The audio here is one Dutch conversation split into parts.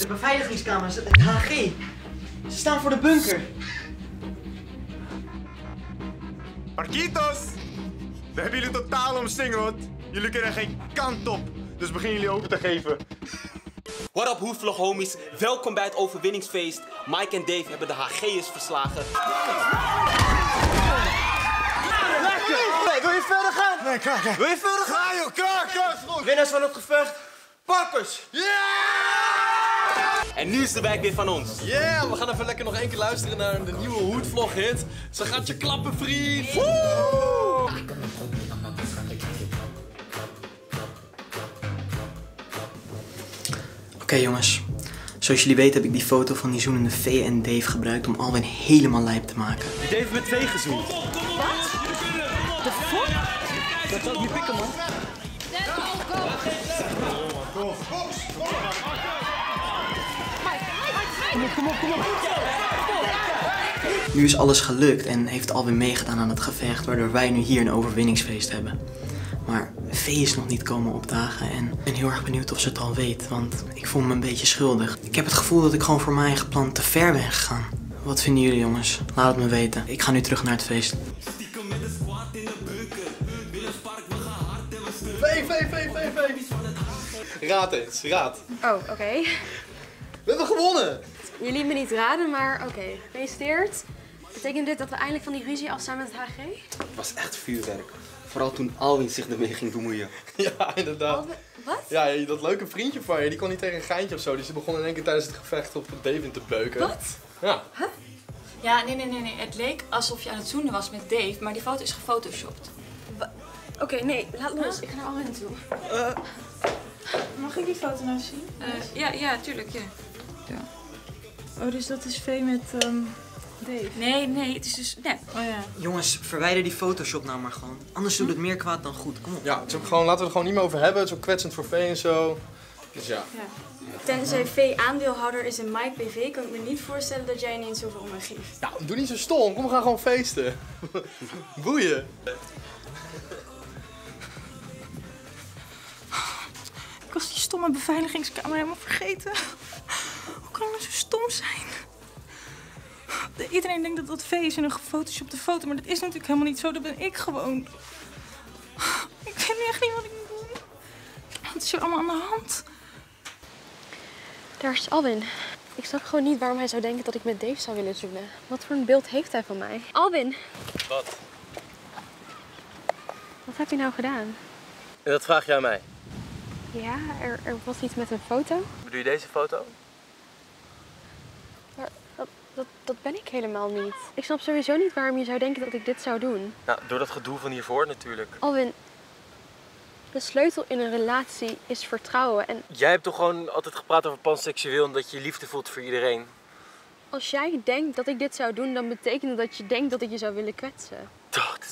de beveiligingscamera's, het HG. Ze staan voor de bunker. Marquitos! We hebben jullie totaal omsingeld. Jullie kunnen geen kant op. Dus begin jullie open te geven. What up Hoodvlog homies. Welkom bij het overwinningsfeest. Mike en Dave hebben de HG'ers verslagen. Lekker! Wil je verder gaan? Nee, kijk. Wil je verder gaan? Ga joh, kijk. Winnaars van het gevecht. Pakkers! Yeah! En nu is de wijk weer van ons. Yeah, we gaan even lekker nog één keer luisteren naar de nieuwe Hoodvlog hit. Ze gaat je klappen, vriend. Woe! Oké, jongens, zoals jullie weten heb ik die foto van die zoenende Vee en Dave gebruikt om Alwin helemaal lijp te maken. Die Dave met Vee gezoend. Wat? De fuck? Dat zal ik niet pikken, man. Kom op. Nu is alles gelukt en heeft Alwin meegedaan aan het gevecht, waardoor wij nu hier een overwinningsfeest hebben. Maar Vee is nog niet komen opdagen en ik ben heel erg benieuwd of ze het al weet, want ik voel me een beetje schuldig. Ik heb het gevoel dat ik gewoon voor mijn eigen plan te ver ben gegaan. Wat vinden jullie, jongens? Laat het me weten. Ik ga nu terug naar het feest. Stiekem met een zwaard in de bunker. Vee. Raad eens, raad. Oh, oké. We hebben gewonnen! Jullie me niet raden, maar oké. Gefeliciteerd. Betekent dit dat we eindelijk van die ruzie af zijn met het HG? Het was echt vuurwerk. Vooral toen Alwin zich ermee ging bemoeien. Ja, inderdaad. Alwin, wat? Ja, dat leuke vriendje van je, die kon niet tegen een geintje of zo. Dus die begon in één keer tijdens het gevecht op Dave te beuken. Wat? Ja. Huh? Ja, nee. Het leek alsof je aan het zoenen was met Dave, maar die foto is gefotoshopt. Oké, nee, laat los. Ik ga naar Alwin toe. Mag ik die foto nou zien? Ja, tuurlijk, ja. Oh, dus dat is Vee met Dave? Nee, het is dus... Nee. Oh, ja. Jongens, verwijder die Photoshop nou maar gewoon. Anders doet het meer kwaad dan goed. Kom op. Ja, het is ook gewoon, laten we er gewoon niet meer over hebben. Het is ook kwetsend voor Vee en zo. Dus ja. Tenzij Vee aandeelhouder is in Mike BV, kan ik me niet voorstellen dat jij ineens zoveel om me geeft. Nou, doe niet zo stom. Kom, we gaan gewoon feesten. Boeien. Ik was die stomme beveiligingscamera helemaal vergeten. Hoe kan ik nou zo stom zijn? Iedereen denkt dat dat Vee is en een gefotoshopte foto, maar dat is natuurlijk helemaal niet zo. Dat ben ik gewoon. Ik weet nu echt niet wat ik moet doen. Wat is hier allemaal aan de hand? Daar is Alwin. Ik snap gewoon niet waarom hij zou denken dat ik met Dave zou willen zoenen. Wat voor een beeld heeft hij van mij? Alwin! Wat? Wat heb je nou gedaan? En dat vraag jij mij. Ja, er was iets met een foto. Bedoel je deze foto? Maar dat ben ik helemaal niet. Ik snap sowieso niet waarom je zou denken dat ik dit zou doen. Nou, door dat gedoe van hiervoor natuurlijk. Alwin, de sleutel in een relatie is vertrouwen en... Jij hebt toch gewoon altijd gepraat over panseksueel en dat je liefde voelt voor iedereen? Als jij denkt dat ik dit zou doen, dan betekent dat je denkt dat ik je zou willen kwetsen.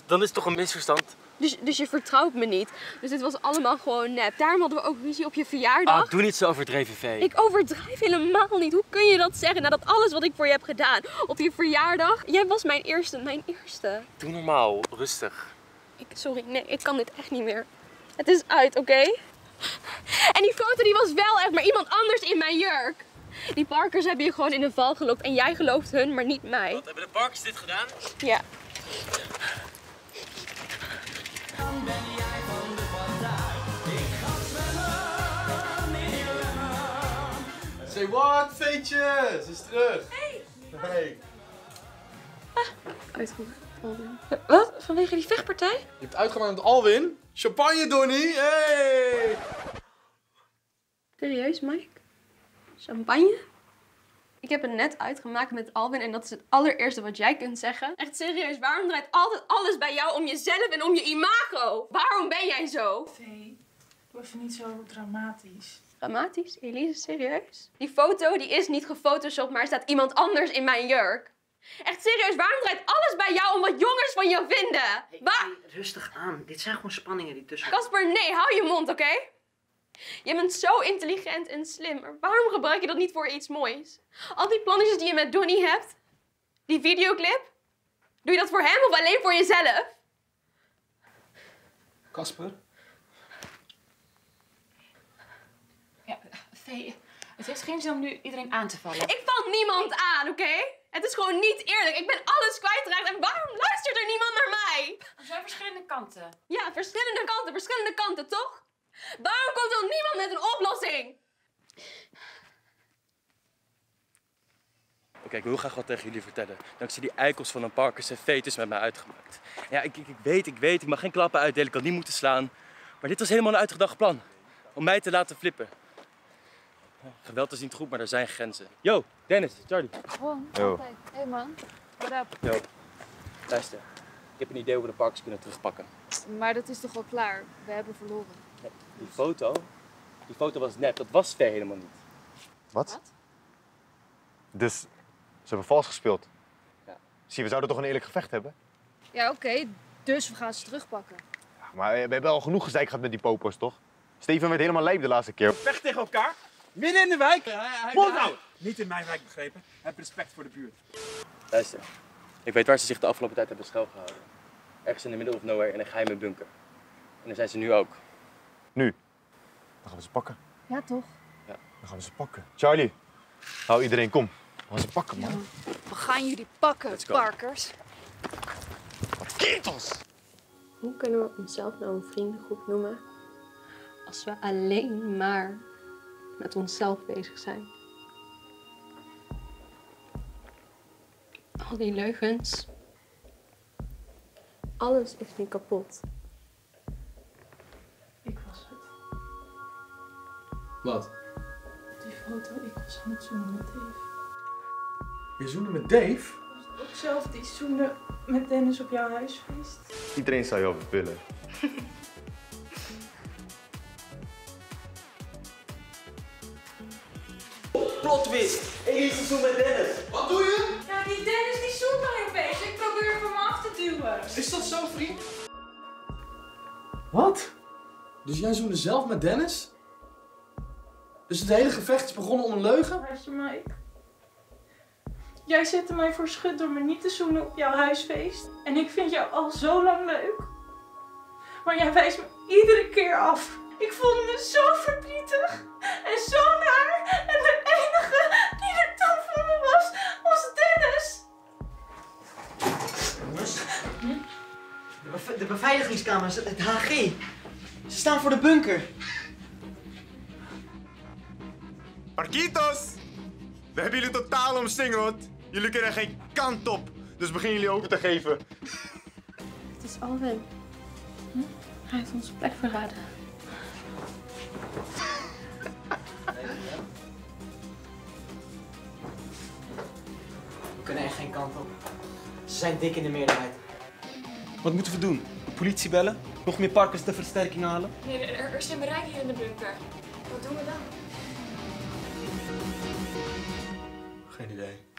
Dan is het toch een misverstand? Dus je vertrouwt me niet. Dus dit was allemaal gewoon nep. Daarom hadden we ook ruzie op je verjaardag. Ah, doe niet zo overdreven, Vee. Ik overdrijf helemaal niet. Hoe kun je dat zeggen nadat alles wat ik voor je heb gedaan? Op je verjaardag? Jij was mijn eerste. Doe normaal, rustig. Sorry, nee, ik kan dit echt niet meer. Het is uit, oké? En die foto die was wel echt, maar iemand anders in mijn jurk. Die Parkers hebben je gewoon in de val gelokt en jij gelooft hun, maar niet mij. Wat, hebben de Parkers dit gedaan? Ja. Dan ben jij van de vandaag. Ik ga zwemmen in je lemmen. Say what, Veetje? Ze is terug. Hey. Uitgemaakt met Alwin. Wat? Vanwege die vechtpartij? Je hebt uitgemaakt met Alwin? Champagne, Donnie. Hey! Serieus, Mike? Champagne? Ik heb het net uitgemaakt met Alwin en dat is het allereerste wat jij kunt zeggen. Echt serieus, waarom draait altijd alles bij jou om jezelf en om je imago? Waarom ben jij zo? Vee, doe even niet zo dramatisch. Dramatisch? Elise, serieus? Die foto die is niet gefotoshopt, maar er staat iemand anders in mijn jurk. Echt serieus, waarom draait alles bij jou om wat jongens van jou vinden? Hey, rustig aan, dit zijn gewoon spanningen die tussen... Casper, nee, hou je mond, oké? Je bent zo intelligent en slim, maar waarom gebruik je dat niet voor iets moois? Al die plannetjes die je met Donnie hebt, die videoclip, doe je dat voor hem of alleen voor jezelf? Casper? Ja, Vee, Het heeft geen zin om nu iedereen aan te vallen. Ik val niemand aan, oké? Het is gewoon niet eerlijk. Ik ben alles kwijtgeraakt. En waarom luistert er niemand naar mij? Er zijn verschillende kanten. Ja, verschillende kanten, toch? Waarom komt dan niemand met een oplossing? Kijk, ik wil graag wat tegen jullie vertellen. Dankzij die eikels van een Parker zijn fetus met mij uitgemaakt. Ja, ik weet, ik mag geen klappen uitdelen, ik kan niet moeten slaan. Maar dit was helemaal een uitgedacht plan. Om mij te laten flippen. Geweld is niet goed, maar er zijn grenzen. Yo, Dennis, Charlie. Gewoon, altijd. Hey man, what up? Yo, luister. Ik heb een idee hoe we de Parkers kunnen terugpakken. Maar dat is toch al klaar? We hebben verloren. Ja, die foto was nep. Dat was Vee helemaal niet. Wat? Dus... ze hebben vals gespeeld. Ja. Zie, we zouden toch een eerlijk gevecht hebben? Ja, oké. Dus we gaan ze terugpakken. Ja, maar we hebben al genoeg gezeik gehad met die popos, toch? Steven werd helemaal lijp de laatste keer. Vecht tegen elkaar. Midden in de wijk. Mond houden. Niet in mijn wijk begrepen. Heb respect voor de buurt. Luister. Ik weet waar ze zich de afgelopen tijd hebben schuilgehouden. Ergens in de middle of nowhere in een geheime bunker. En daar zijn ze nu ook. Nu? Dan gaan we ze pakken. Ja, toch? Ja. Dan gaan we ze pakken. Charlie. Hou iedereen, kom. We gaan ze pakken, man. Ja, we gaan jullie pakken, Parkers. Wat ketels! Hoe kunnen we onszelf nou een vriendengroep noemen als we alleen maar met onszelf bezig zijn? Al die leugens. Alles is nu kapot. Ik was het. Wat? Die foto, ik was aan het zoenen met Dave. Je zoende met Dave? Ook zelf die zoende met Dennis op jouw huisfeest. Iedereen zou jou willen. Plotwist! Ik heb gezoend met Dennis. Wat doe je? Ja, die Dennis die zoent mij opeens. Ik probeer hem van me af te duwen. Is dat zo, vriend? Wat? Dus jij zoende zelf met Dennis? Dus het hele gevecht is begonnen om een leugen? Luister maar, jij zette mij voor schut door me niet te zoenen op jouw huisfeest. En ik vind jou al zo lang leuk. Maar jij wijst me iedere keer af. Ik voelde me zo verdrietig en zo naar. En de enige die er toen voor me was, was Dennis. Jongens, de beveiligingskamers, het HG. Ze staan voor de bunker. Parkitos! We hebben jullie totaal omsingeld. Jullie kunnen geen kant op, dus begin jullie ook te geven. Het is Alwin. Hm? Hij heeft onze plek verraden. We kunnen echt geen kant op. Ze zijn dik in de meerderheid. Wat moeten we doen? De politie bellen? Nog meer Parkers de versterking halen? Nee, er is een bereik hier in de bunker. Wat doen we dan? Geen idee.